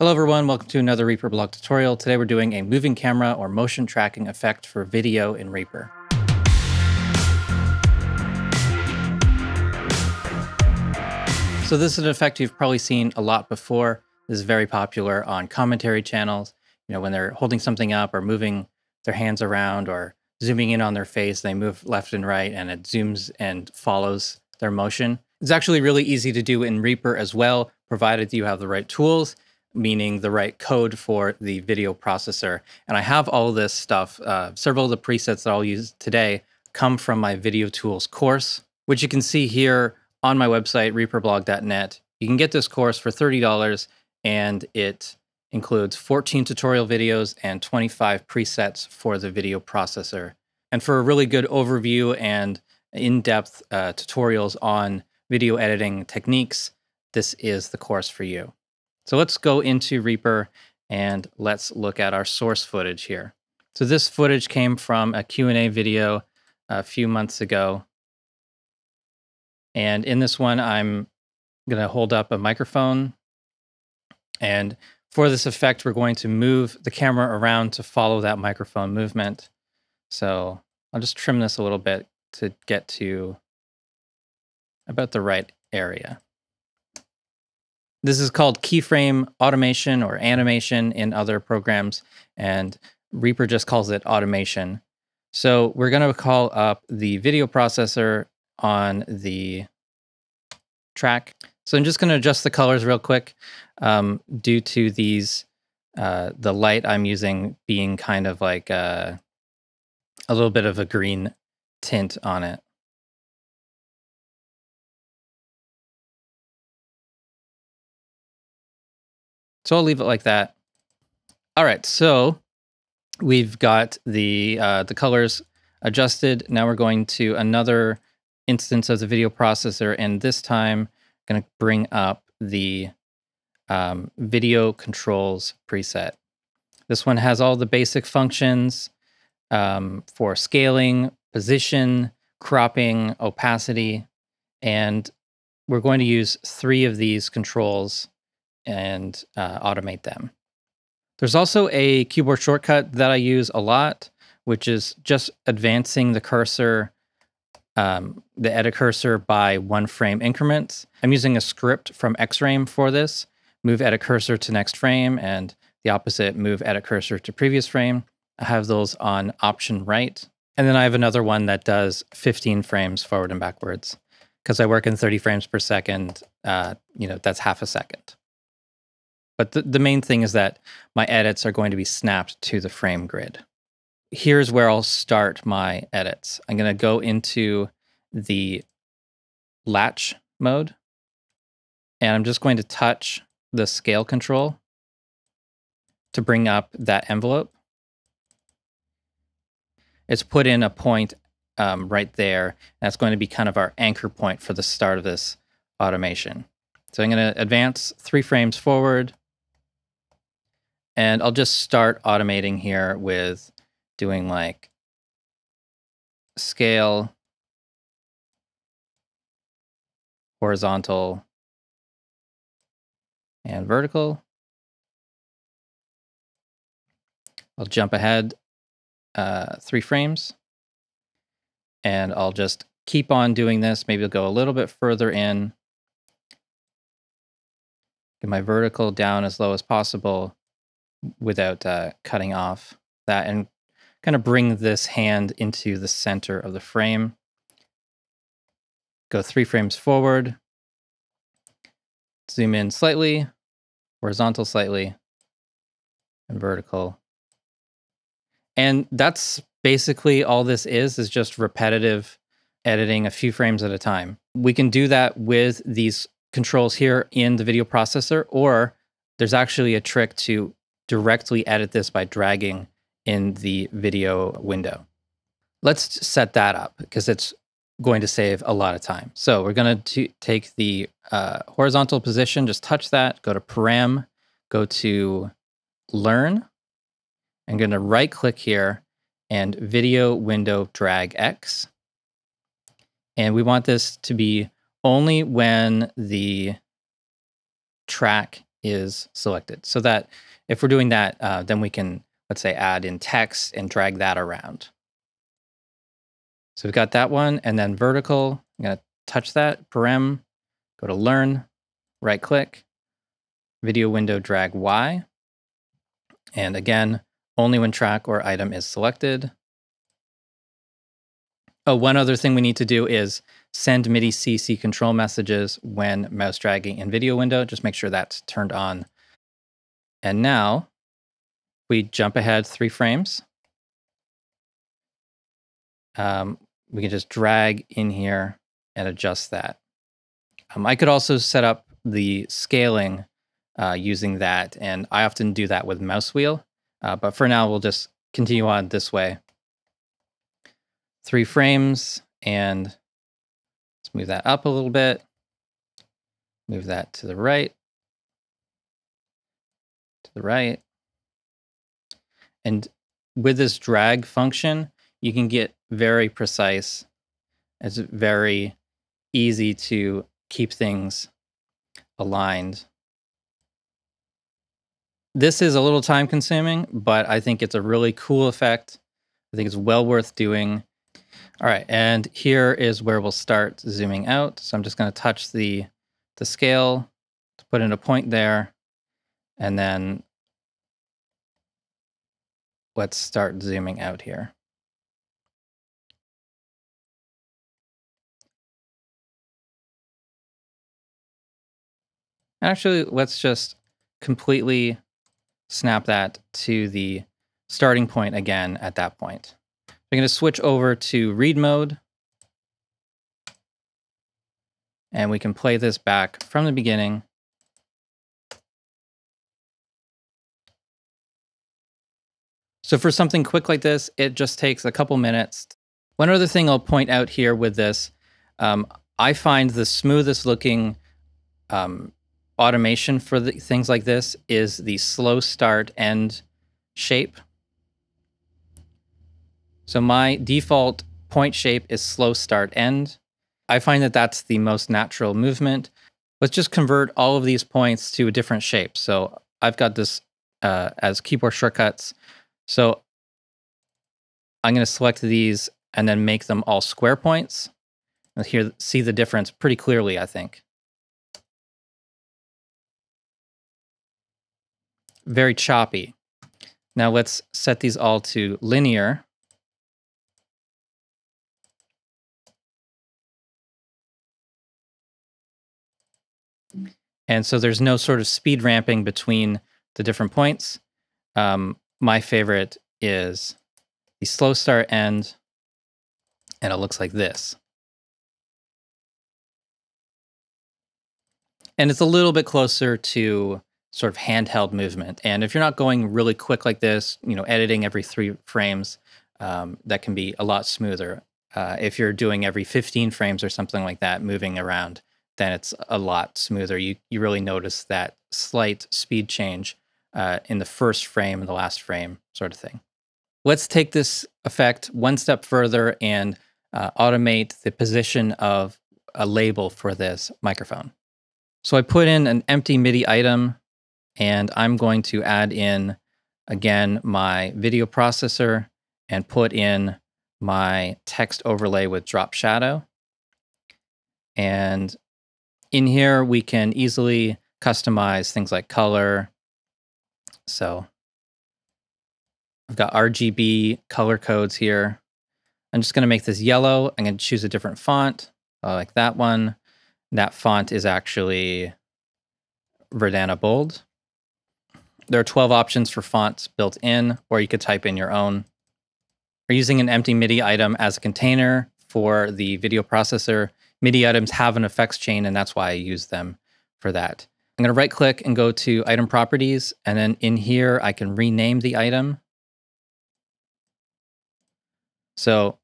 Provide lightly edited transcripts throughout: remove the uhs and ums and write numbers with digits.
Hello everyone, welcome to another Reaper blog tutorial. Today we're doing a moving camera or motion tracking effect for video in Reaper. So this is an effect you've probably seen a lot before. This is very popular on commentary channels. You know, when they're holding something up or moving their hands around or zooming in on their face, they move left and right and it zooms and follows their motion. It's actually really easy to do in Reaper as well, provided you have the right tools, meaning the right code for the video processor. And I have all this stuff. Several of the presets that I'll use today come from my video tools course, which you can see here on my website, reaperblog.net. You can get this course for $30 and it includes 14 tutorial videos and 25 presets for the video processor. And for a really good overview and in-depth tutorials on video editing techniques, this is the course for you. So let's go into Reaper and let's look at our source footage here. So this footage came from a Q&A video a few months ago. And in this one, I'm going to hold up a microphone. And for this effect, we're going to move the camera around to follow that microphone movement. So I'll just trim this a little bit to get to about the right area. This is called keyframe automation or animation in other programs, and Reaper just calls it automation. So we're going to call up the video processor on the track. So I'm just going to adjust the colors real quick due to these, the light I'm using being kind of like a little bit of a green tint on it. So I'll leave it like that. All right, so we've got the colors adjusted. Now we're going to another instance of the video processor, and this time I'm going to bring up the video controls preset. This one has all the basic functions for scaling, position, cropping, opacity, and we're going to use three of these controls and automate them. There's also a keyboard shortcut that I use a lot, which is just advancing the cursor, the edit cursor by 1 frame increments. I'm using a script from X-Raym for this. Move edit cursor to next frame and the opposite, move edit cursor to previous frame. I have those on option right. And then I have another one that does 15 frames forward and backwards. Because I work in 30 frames per second, you know, that's half a second. But the main thing is that my edits are going to be snapped to the frame grid. Here's where I'll start my edits. I'm going to go into the latch mode, and I'm just going to touch the scale control to bring up that envelope. It's put in a point right there. That's going to be kind of our anchor point for the start of this automation. So I'm going to advance 3 frames forward. And I'll just start automating here with doing like scale, horizontal, and vertical. I'll jump ahead 3 frames. And I'll just keep on doing this. Maybe I'll go a little bit further in. Get my vertical down as low as possible without cutting off that, and kind of bring this hand into the center of the frame. Go 3 frames forward, zoom in slightly, horizontal slightly, and vertical. And that's basically all this is just repetitive editing a few frames at a time. We can do that with these controls here in the video processor, or there's actually a trick to directly edit this by dragging in the video window. Let's set that up because it's going to save a lot of time. So we're going to take the horizontal position, just touch that, go to param, go to learn. I'm going to right click here and video window drag X. And we want this to be only when the track is selected. So that if we're doing that, then we can, let's say, add in text and drag that around. So we've got that one, and then vertical, I'm going to touch that, parem, go to learn, right click, video window, drag Y. And again, only when track or item is selected. Oh, one other thing we need to do is send MIDI CC control messages when mouse dragging in video window. Just make sure that's turned on. And now we jump ahead 3 frames. We can just drag in here and adjust that. I could also set up the scaling using that, and I often do that with mouse wheel, but for now we'll just continue on this way. 3 frames, and let's move that up a little bit, move that to the right, And with this drag function, you can get very precise. It's very easy to keep things aligned. This is a little time consuming, but I think it's a really cool effect. I think it's well worth doing. All right, and here is where we'll start zooming out. So I'm just going to touch the scale to put in a point there, and then let's start zooming out here. Actually, let's just completely snap that to the starting point again at that point. I'm going to switch over to read mode. And we can play this back from the beginning. So for something quick like this, it just takes a couple minutes. One other thing I'll point out here with this, I find the smoothest looking automation for things like this is the slow start end shape. So my default point shape is slow start end. I find that that's the most natural movement. Let's just convert all of these points to a different shape. So I've got this as keyboard shortcuts. So I'm going to select these and then make them all square points. And here, see the difference pretty clearly, I think. Very choppy. Now let's set these all to linear. And so there's no sort of speed ramping between the different points. My favorite is the slow start end, and it looks like this. And it's a little bit closer to sort of handheld movement. And if you're not going really quick like this, you know, editing every 3 frames, that can be a lot smoother. If you're doing every 15 frames or something like that, moving around, then it's a lot smoother. You really notice that slight speed change in the first frame and the last frame sort of thing. Let's take this effect one step further and automate the position of a label for this microphone. So I put in an empty MIDI item, and I'm going to add in, again, my video processor and put in my text overlay with drop shadow. And in here, we can easily customize things like color. So I've got RGB color codes here. I'm just going to make this yellow. I'm going to choose a different font. I like that one. That font is actually Verdana Bold. There are 12 options for fonts built in, or you could type in your own. We're using an empty MIDI item as a container for the video processor. MIDI items have an effects chain, and that's why I use them for that. I'm going to right click and go to item properties, and then in here I can rename the item. So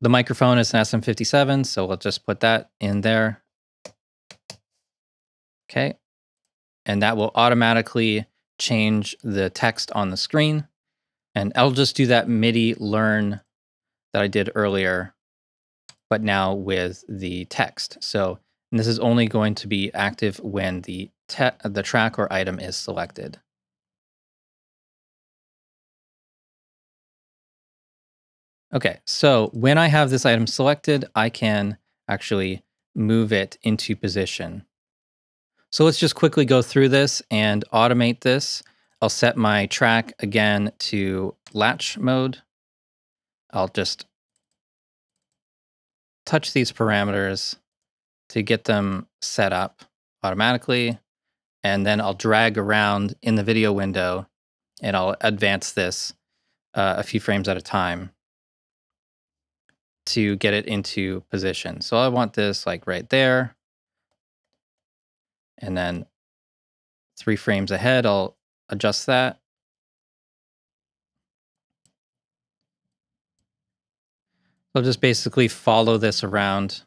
the microphone is an SM57, so we'll just put that in there. Okay, and that will automatically change the text on the screen. And I'll just do that MIDI learn that I did earlier, but now with the text. So, and this is only going to be active when the the track or item is selected. Okay, so when I have this item selected, I can actually move it into position. So let's just quickly go through this and automate this. I'll set my track again to latch mode. I'll just touch these parameters to get them set up automatically. And then I'll drag around in the video window and I'll advance this a few frames at a time to get it into position. So I want this like right there. And then 3 frames ahead, I'll adjust that. I'll just basically follow this around,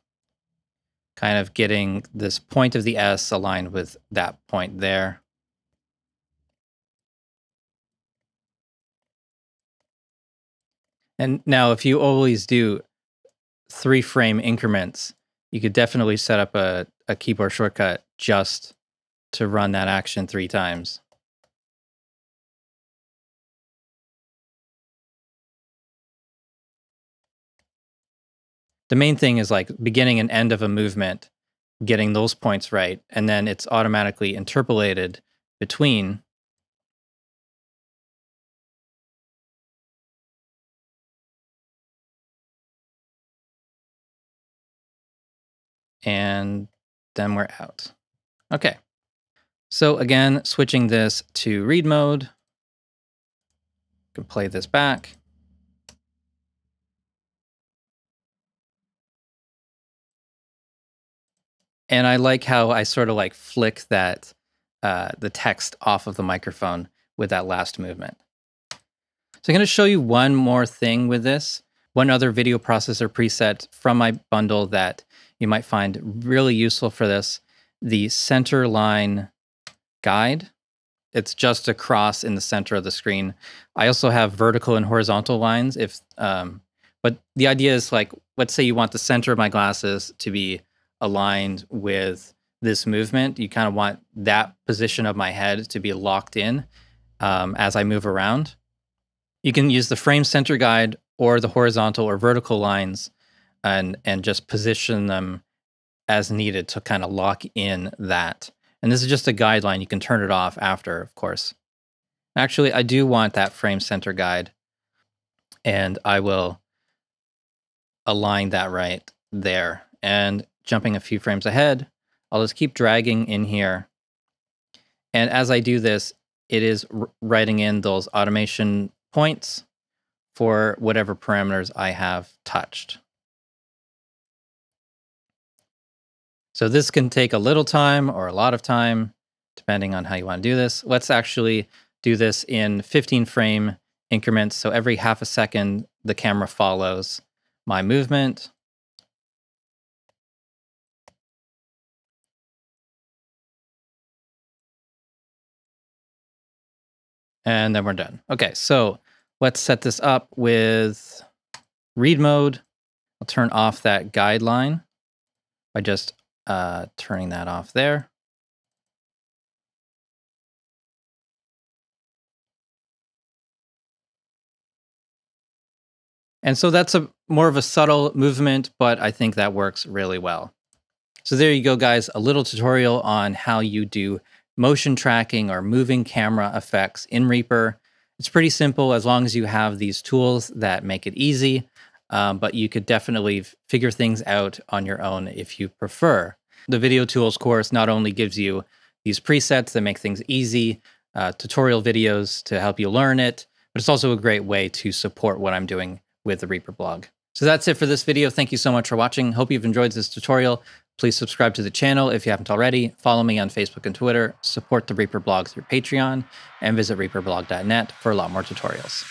kind of getting this point of the S aligned with that point there. And now if you always do 3 frame increments, you could definitely set up a keyboard shortcut just to run that action 3 times. The main thing is like beginning and end of a movement, getting those points right, and then it's automatically interpolated between. And then we're out. Okay. So again, switching this to read mode, I can play this back. And I like how I sort of like flick that, the text off of the microphone with that last movement. So I'm going to show you one more thing with this, one other video processor preset from my bundle that you might find really useful for this, the centerline guide. It's just a cross in the center of the screen. I also have vertical and horizontal lines. But the idea is like, let's say you want the center of my glasses to be aligned with this movement. You kind of want that position of my head to be locked in as I move around. You can use the frame center guide or the horizontal or vertical lines and just position them as needed to kind of lock in that. And this is just a guideline. You can turn it off after, of course. Actually, I do want that frame center guide and I will align that right there. And jumping a few frames ahead, I'll just keep dragging in here. And as I do this, it is writing in those automation points for whatever parameters I have touched. So this can take a little time or a lot of time, depending on how you want to do this. Let's actually do this in 15 frame increments. So every half a second, the camera follows my movement. And then we're done. Okay, so let's set this up with read mode. I'll turn off that guideline by just turning that off there. And so that's a more of a subtle movement, but I think that works really well. So there you go, guys, a little tutorial on how you do motion tracking or moving camera effects in Reaper. It's pretty simple as long as you have these tools that make it easy, but you could definitely figure things out on your own if you prefer. The Video Tools course not only gives you these presets that make things easy, tutorial videos to help you learn it, but it's also a great way to support what I'm doing with the Reaper blog. So that's it for this video. Thank you so much for watching. Hope you've enjoyed this tutorial. Please subscribe to the channel if you haven't already. Follow me on Facebook and Twitter. Support the Reaper blog through Patreon and visit reaperblog.net for a lot more tutorials.